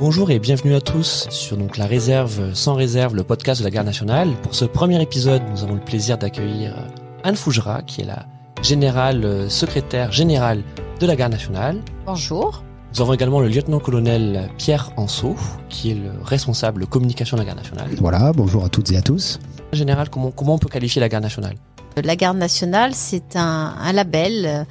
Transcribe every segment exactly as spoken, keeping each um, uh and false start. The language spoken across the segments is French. Bonjour et bienvenue à tous sur donc la réserve sans réserve, le podcast de la Garde nationale. Pour ce premier épisode, nous avons le plaisir d'accueillir Anne Fougerat, qui est la générale secrétaire générale de la Garde nationale. Bonjour. Nous avons également le lieutenant-colonel Pierre Ansseau, qui est le responsable communication de la Garde nationale. Voilà, bonjour à toutes et à tous. En général, comment, comment on peut qualifier la Garde nationale ? La Garde nationale, c'est un, un label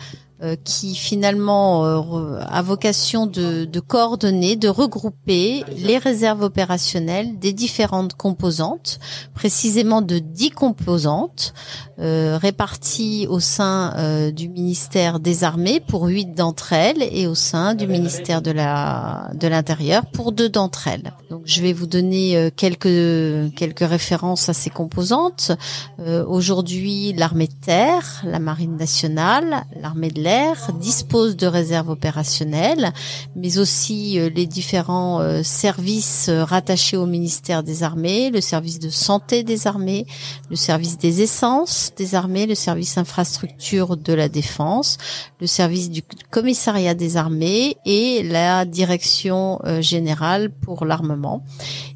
qui finalement a vocation de, de coordonner, de regrouper les réserves opérationnelles des différentes composantes, précisément de dix composantes euh, réparties au sein euh, du ministère des Armées pour huit d'entre elles et au sein du ministère de la de l'Intérieur pour deux d'entre elles. Donc je vais vous donner quelques quelques références à ces composantes. Euh, aujourd'hui, l'armée de terre, la Marine nationale, l'armée de l'air dispose de réserves opérationnelles, mais aussi les différents services rattachés au ministère des Armées, le service de santé des armées, le service des essences des armées, le service d'infrastructure de la défense, le service du commissariat des armées et la direction générale pour l'armement.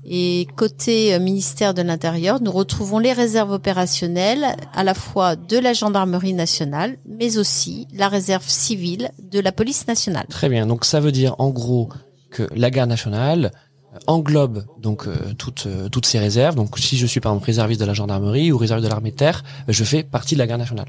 Et côté ministère de l'Intérieur, nous retrouvons les réserves opérationnelles à la fois de la Gendarmerie nationale, mais aussi la réserve civile de la Police nationale. Très bien, donc ça veut dire en gros que la Garde nationale englobe donc euh, toutes euh, toutes ces réserves. Donc si je suis par exemple réserviste de la Gendarmerie ou réserviste de l'armée de terre, je fais partie de la Garde nationale.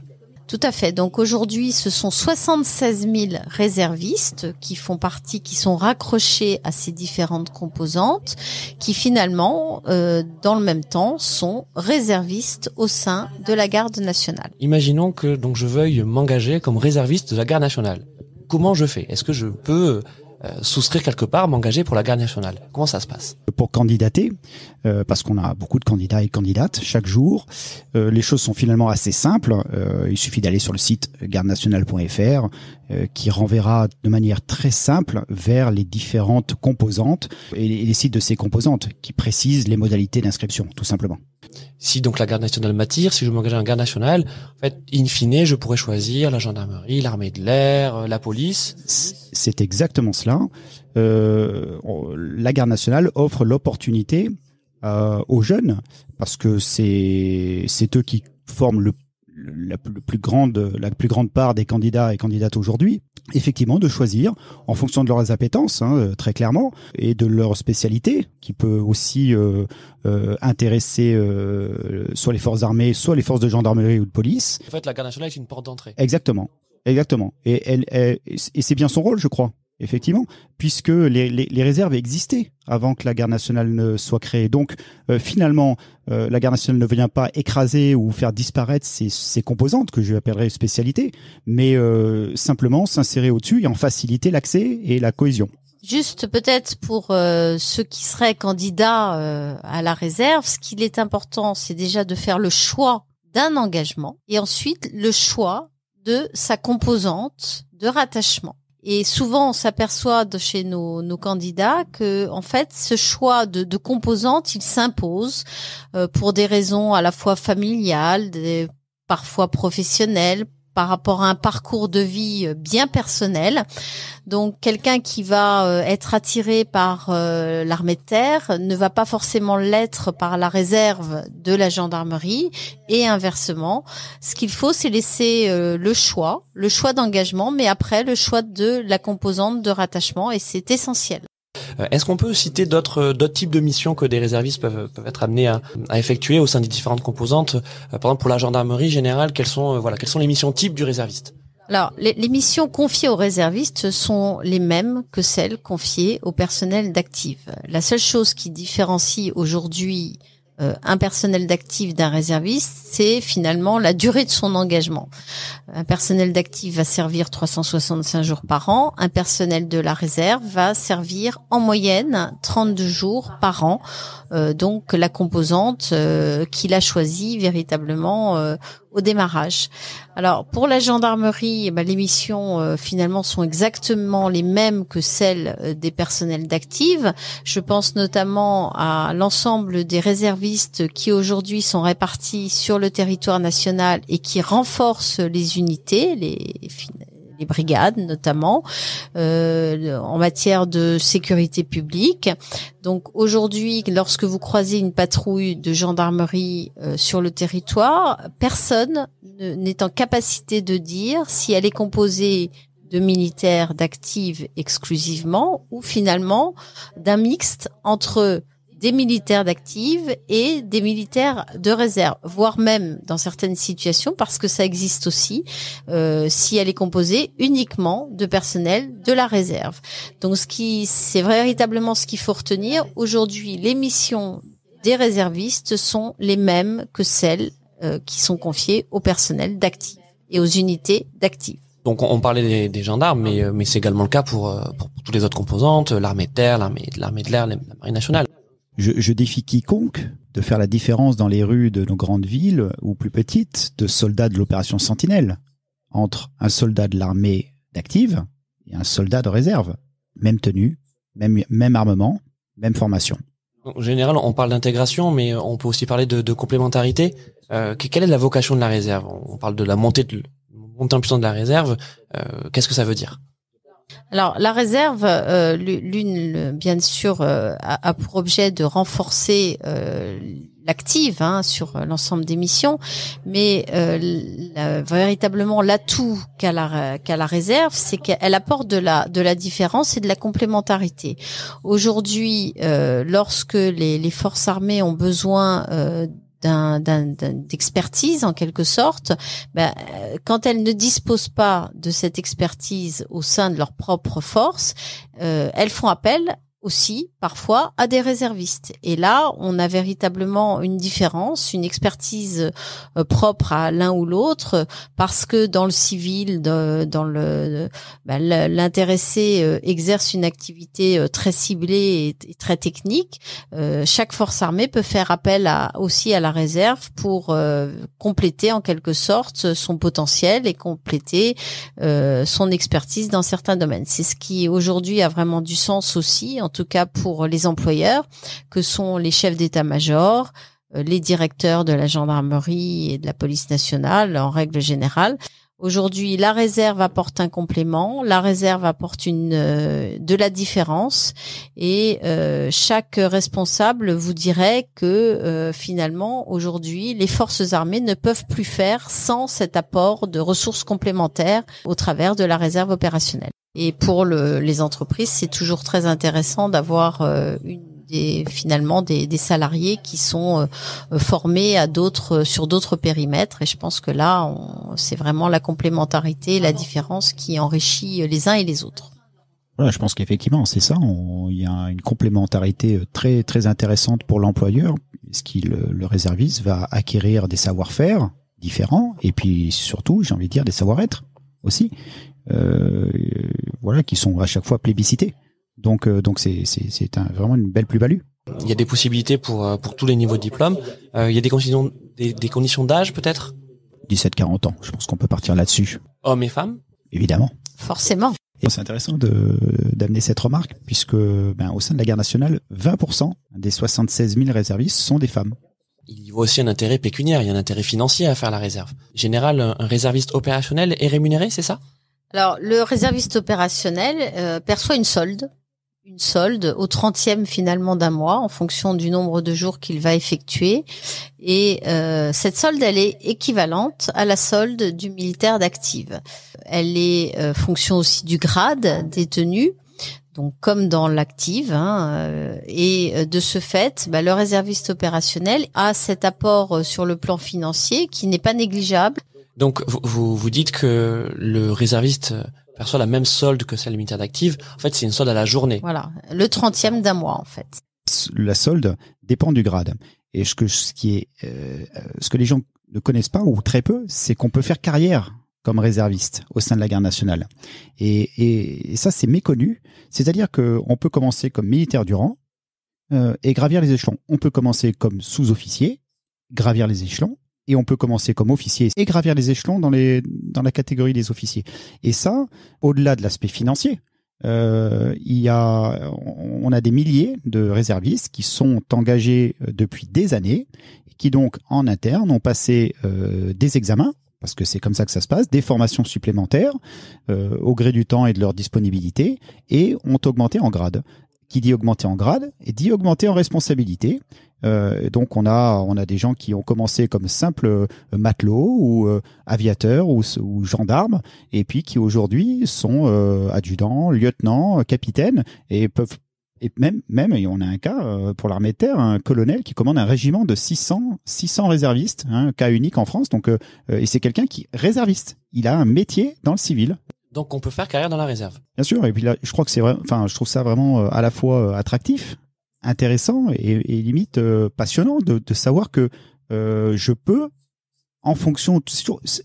Tout à fait. Donc aujourd'hui, ce sont soixante-seize mille réservistes qui font partie, qui sont raccrochés à ces différentes composantes, qui finalement, euh, dans le même temps, sont réservistes au sein de la Garde nationale. Imaginons que donc je veuille m'engager comme réserviste de la Garde nationale. Comment je fais ? Est-ce que je peux Euh, souscrire quelque part, m'engager pour la Garde nationale? Comment ça se passe? Pour candidater, euh, parce qu'on a beaucoup de candidats et candidates chaque jour, euh, les choses sont finalement assez simples. Euh, il suffit d'aller sur le site garde nationale point F R euh, qui renverra de manière très simple vers les différentes composantes et les, les sites de ces composantes qui précisent les modalités d'inscription, tout simplement. Si donc la Garde nationale m'attire, si je m'engage en Garde nationale, en fait, in fine, je pourrais choisir la gendarmerie, l'armée de l'air, la police. C'est exactement cela. Euh, la Garde nationale offre l'opportunité euh, aux jeunes, parce que c'est c'est eux qui forment le, la, le plus grande, la plus grande part des candidats et candidates aujourd'hui, effectivement, de choisir en fonction de leurs appétences, hein, très clairement, et de leur spécialité, qui peut aussi euh, euh, intéresser euh, soit les forces armées, soit les forces de gendarmerie ou de police. En fait, la Garde nationale est une porte d'entrée. Exactement, exactement. Et, elle, elle, et c'est bien son rôle, je crois, effectivement, puisque les, les, les réserves existaient avant que la Garde nationale ne soit créée. Donc, euh, finalement, euh, la Garde nationale ne vient pas écraser ou faire disparaître ces, ces composantes que je appellerais spécialités, mais euh, simplement s'insérer au-dessus et en faciliter l'accès et la cohésion. Juste peut-être pour euh, ceux qui seraient candidats euh, à la réserve, ce qu'il est important, c'est déjà de faire le choix d'un engagement et ensuite le choix de sa composante de rattachement. Et souvent, on s'aperçoit de chez nos, nos candidats que, en fait, ce choix de, de composantes, il s'impose euh, pour des raisons à la fois familiales, des, parfois professionnelles, par rapport à un parcours de vie bien personnel. Donc, quelqu'un qui va être attiré par l'armée de terre ne va pas forcément l'être par la réserve de la gendarmerie et inversement. Ce qu'il faut, c'est laisser le choix, le choix d'engagement, mais après le choix de la composante de rattachement et c'est essentiel. Est-ce qu'on peut citer d'autres d'autres types de missions que des réservistes peuvent, peuvent être amenés à, à effectuer au sein des différentes composantes ? Par exemple, pour la gendarmerie générale, quelles sont, voilà, quelles sont les missions types du réserviste ? Alors, les, les missions confiées aux réservistes sont les mêmes que celles confiées au personnel d'active. La seule chose qui différencie aujourd'hui Euh, un personnel d'actif d'un réserviste, c'est finalement la durée de son engagement. Un personnel d'actif va servir trois cent soixante-cinq jours par an, un personnel de la réserve va servir en moyenne trente-deux jours par an, euh, donc la composante euh, qu'il a choisie véritablement euh, au démarrage. Alors pour la gendarmerie, eh bien, les missions euh, finalement sont exactement les mêmes que celles euh, des personnels d'active. Je pense notamment à l'ensemble des réservistes qui aujourd'hui sont répartis sur le territoire national et qui renforcent les unités, les les brigades notamment, euh, en matière de sécurité publique. Donc aujourd'hui, lorsque vous croisez une patrouille de gendarmerie euh, sur le territoire, personne n'est en capacité de dire si elle est composée de militaires d'actifs exclusivement ou finalement d'un mixte entre des militaires d'active et des militaires de réserve, voire même dans certaines situations, parce que ça existe aussi, euh, si elle est composée uniquement de personnel de la réserve. Donc ce qui, c'est véritablement ce qu'il faut retenir. Aujourd'hui, les missions des réservistes sont les mêmes que celles euh, qui sont confiées au personnel d'active et aux unités d'active. Donc on parlait des, des gendarmes, mais, mais c'est également le cas pour, pour, pour toutes les autres composantes, l'armée de terre, l'armée, l'armée de l'air, la Marine nationale. Je, je défie quiconque de faire la différence dans les rues de nos grandes villes ou plus petites de soldats de l'opération Sentinelle entre un soldat de l'armée d'active et un soldat de réserve. Même tenue, même, même armement, même formation. En général, on parle d'intégration, mais on peut aussi parler de, de complémentarité. Euh, quelle est la vocation de la réserve? On parle de la montée, de, montée en puissance de la réserve. Euh, qu'est-ce que ça veut dire? Alors la réserve, euh, l'une bien sûr euh, a, a pour objet de renforcer euh, l'active hein, sur l'ensemble des missions, mais euh, la, véritablement l'atout qu'a la, qu'a la réserve, c'est qu'elle apporte de la, de la différence et de la complémentarité. Aujourd'hui, euh, lorsque les, les forces armées ont besoin euh, d'un, d'un, d'expertise en quelque sorte, ben, quand elles ne disposent pas de cette expertise au sein de leur propre force, euh, elles font appel aussi parfois à des réservistes. Et là, on a véritablement une différence, une expertise euh, propre à l'un ou l'autre, parce que dans le civil, de, dans le ben, l'intéressé euh, exerce une activité euh, très ciblée et, et très technique. Euh, chaque force armée peut faire appel à, aussi à la réserve pour euh, compléter en quelque sorte son potentiel et compléter euh, son expertise dans certains domaines. C'est ce qui aujourd'hui a vraiment du sens aussi, en tout cas pour les employeurs, que sont les chefs d'état-major, les directeurs de la gendarmerie et de la police nationale en règle générale. Aujourd'hui, la réserve apporte un complément, la réserve apporte une euh, de la différence, et euh, chaque responsable vous dirait que euh, finalement aujourd'hui, les forces armées ne peuvent plus faire sans cet apport de ressources complémentaires au travers de la réserve opérationnelle. Et pour le, les entreprises, c'est toujours très intéressant d'avoir euh, une Des, finalement des, des salariés qui sont euh, formés à d'autres, sur d'autres périmètres, et je pense que là on, c'est vraiment la complémentarité, la différence qui enrichit les uns et les autres. Voilà, je pense qu'effectivement c'est ça, il y a une complémentarité très très intéressante pour l'employeur, ce qui le, le réserviste va acquérir des savoir-faire différents, et puis surtout j'ai envie de dire des savoir-être aussi, euh, voilà, qui sont à chaque fois plébiscités. Donc, euh, donc c'est c'est c'est un, vraiment une belle plus-value. Il y a des possibilités pour pour tous les niveaux de diplôme. Euh, il y a des conditions des, des conditions d'âge peut-être. dix-sept à quarante ans, je pense qu'on peut partir là-dessus. Hommes et femmes. Évidemment. Forcément. Et c'est intéressant de d'amener cette remarque, puisque ben, au sein de la garde nationale, vingt pour cent des soixante-seize mille réservistes sont des femmes. Il y voit aussi un intérêt pécuniaire, il y a un intérêt financier à faire la réserve. En général, un réserviste opérationnel est rémunéré, c'est ça? Alors le réserviste opérationnel euh, perçoit une solde. Une solde au trentième finalement d'un mois, en fonction du nombre de jours qu'il va effectuer. Et euh, cette solde, elle est équivalente à la solde du militaire d'active. Elle est euh, fonction aussi du grade des tenues, donc comme dans l'active. Hein, et de ce fait, bah, le réserviste opérationnel a cet apport sur le plan financier qui n'est pas négligeable. Donc vous vous dites que le réserviste perçoit la même solde que celle militaire d'active. En fait, c'est une solde à la journée. Voilà, le trentième d'un mois, en fait. La solde dépend du grade. Et ce que, ce qui est, euh, ce que les gens ne connaissent pas, ou très peu, c'est qu'on peut faire carrière comme réserviste au sein de la garde nationale. Et, et, et ça, c'est méconnu. C'est-à-dire qu'on peut commencer comme militaire du rang euh, et gravir les échelons. On peut commencer comme sous-officier, gravir les échelons, et on peut commencer comme officier et gravir les échelons dans les dans la catégorie des officiers. Et ça, au-delà de l'aspect financier, euh, il y a on a des milliers de réservistes qui sont engagés depuis des années, qui donc en interne ont passé euh, des examens parce que c'est comme ça que ça se passe, des formations supplémentaires euh, au gré du temps et de leur disponibilité, et ont augmenté en grade. Qui dit augmenter en grade, et dit augmenter en responsabilité. Euh, donc on a on a des gens qui ont commencé comme simples matelots ou euh, aviateurs ou, ou gendarmes, et puis qui aujourd'hui sont euh, adjudants, lieutenants, capitaines, et peuvent et même même et on a un cas euh, pour l'armée de terre, un colonel qui commande un régiment de six cents réservistes, hein, cas unique en France. Donc euh, et c'est quelqu'un qui réserviste, il a un métier dans le civil. Donc on peut faire carrière dans la réserve. Bien sûr, et puis là, je crois que c'est vrai. Enfin, je trouve ça vraiment euh, à la fois attractif, intéressant et, et limite euh, passionnant de, de savoir que euh, je peux, en fonction,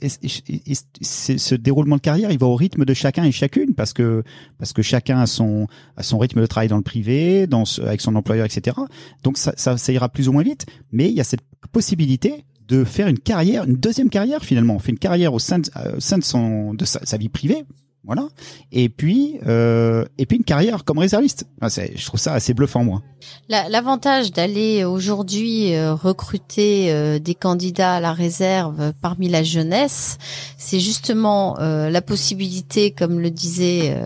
et, et, et, ce déroulement de carrière, il va au rythme de chacun et chacune, parce que parce que chacun a son a son rythme de travail dans le privé, dans avec son employeur, et cetera. Donc ça, ça, ça ira plus ou moins vite, mais il y a cette possibilité de faire une carrière, une deuxième carrière finalement. On fait une carrière au sein de, au sein de, son, de sa, sa vie privée, voilà. Et puis, euh, et puis une carrière comme réserviste. Enfin, je trouve ça assez bluffant, moi. L'avantage d'aller aujourd'hui recruter des candidats à la réserve parmi la jeunesse, c'est justement la possibilité, comme le disait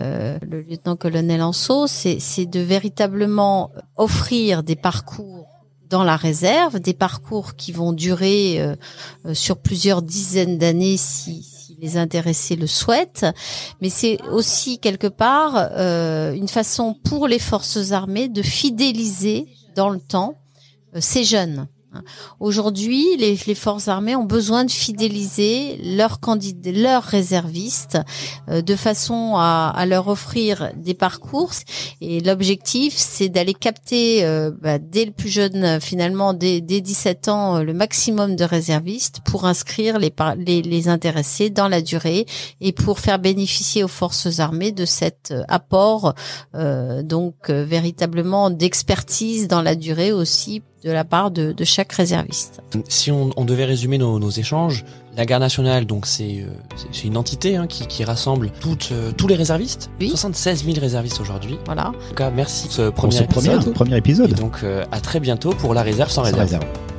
le lieutenant-colonel Ansseau, c'est de véritablement offrir des parcours dans la réserve, des parcours qui vont durer euh, euh, sur plusieurs dizaines d'années si, si les intéressés le souhaitent. Mais c'est aussi quelque part euh, une façon pour les forces armées de fidéliser dans le temps euh, ces jeunes. Aujourd'hui, les, les forces armées ont besoin de fidéliser leurs candidats, leurs réservistes, euh, de façon à, à leur offrir des parcours. Et l'objectif, c'est d'aller capter euh, bah, dès le plus jeune, finalement, dès, dès dix-sept ans, le maximum de réservistes pour inscrire les, les, les intéressés dans la durée et pour faire bénéficier aux forces armées de cet apport, euh, donc euh, véritablement d'expertise dans la durée aussi, de la part de, de chaque réserviste. Si on, on devait résumer nos, nos échanges, la Garde nationale, donc c'est euh, une entité hein, qui, qui rassemble toutes, euh, tous les réservistes, oui. soixante-seize mille réservistes aujourd'hui. Voilà. En tout cas, merci pour ce premier pour ce épisode. Premier, premier épisode. Et donc, euh, à très bientôt pour la réserve sans, sans réserve. réserve.